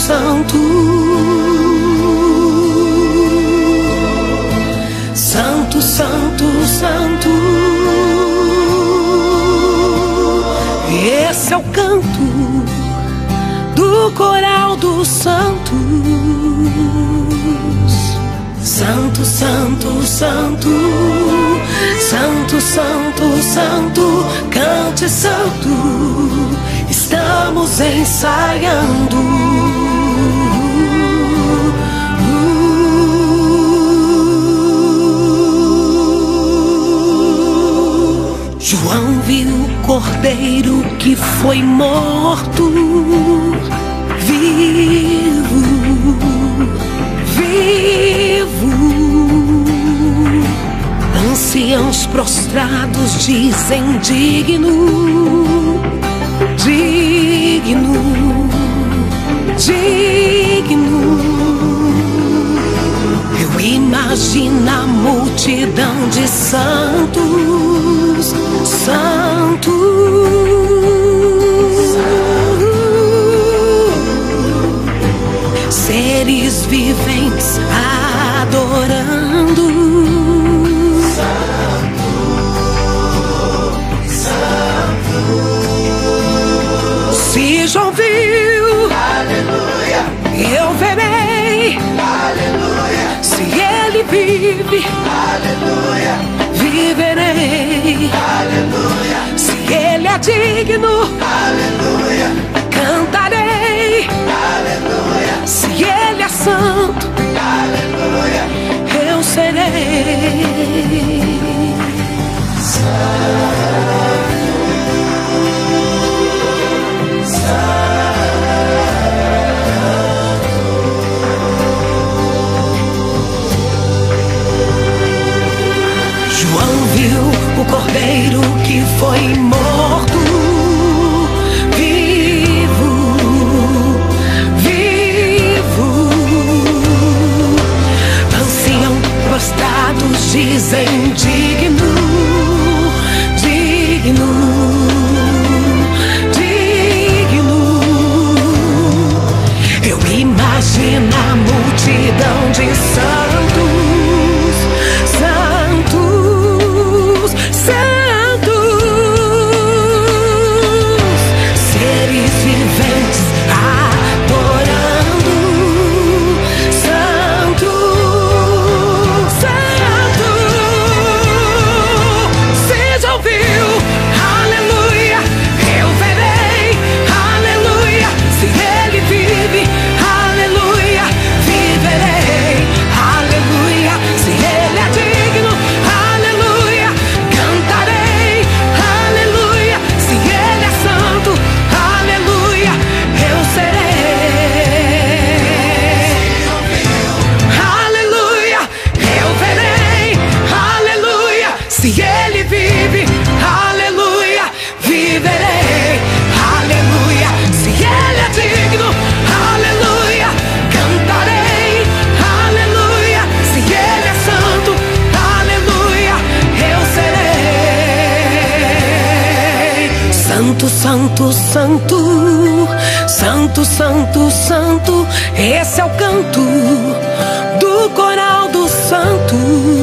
Santo, Santo, Santo, Santo. Esse é o canto do coral dos santos. Santo, Santo, Santo, Santo, Santo, Santo. Cante, Santo, estamos ensaiando. João viu o cordeiro que foi morto vivo, vivo. Anciãos prostrados dizem: digno, digno, digno. Eu imagino a multidão de santos, santos, seres viventes adorando. Santo, Santo. Se João viu, aleluia, eu verei, aleluia. Se ele vive, aleluia, viverei. Aleluia. Se ele é digno, aleluia, cantarei. Aleluia. Se ele é santo, aleluia, eu serei. Santo, João viu o cordeiro que foi morto vivo, vivo. Ancião prostrados dizem: digno, digno, digno. Eu imagino a multidão de santos, santos, santos, seres viventes adorando. Santo, Santo. Se já ouviu, aleluia, eu verei, aleluia. Se ele vive, aleluia, viverei, aleluia. Se ele é digno, aleluia, cantarei, aleluia. Se ele é santo, aleluia, eu serei. Aleluia, eu verei, aleluia. Se ele vive, aleluia, viverei, aleluia. Se ele é digno, aleluia, cantarei, aleluia. Se ele é santo, aleluia, eu serei. Santo, Santo, Santo, Santo, Santo, Santo. Esse é o canto do coral dos santos.